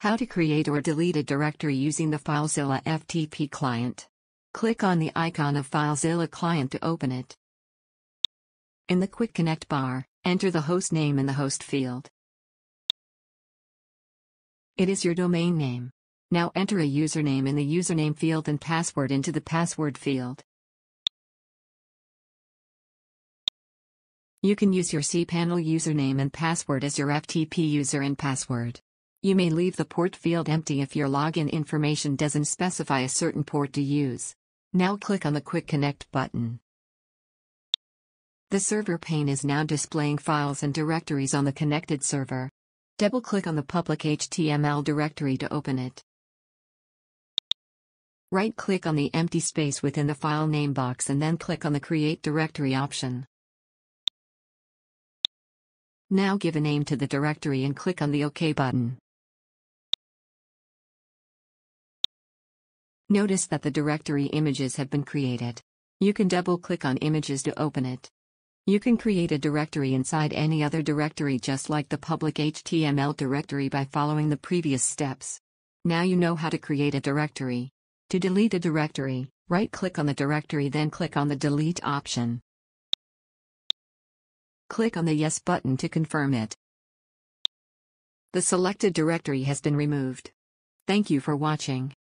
How to create or delete a directory using the FileZilla FTP client. Click on the icon of FileZilla client to open it. In the Quick Connect bar, enter the host name in the host field. It is your domain name. Now enter a username in the username field and password into the password field. You can use your cPanel username and password as your FTP user and password. You may leave the port field empty if your login information doesn't specify a certain port to use. Now click on the Quick Connect button. The server pane is now displaying files and directories on the connected server. Double-click on the public HTML directory to open it. Right-click on the empty space within the file name box and then click on the Create Directory option. Now give a name to the directory and click on the OK button. Notice that the directory images have been created. You can double-click on images to open it. You can create a directory inside any other directory just like the public HTML directory by following the previous steps. Now you know how to create a directory. To delete a directory, right-click on the directory then click on the Delete option. Click on the Yes button to confirm it. The selected directory has been removed. Thank you for watching.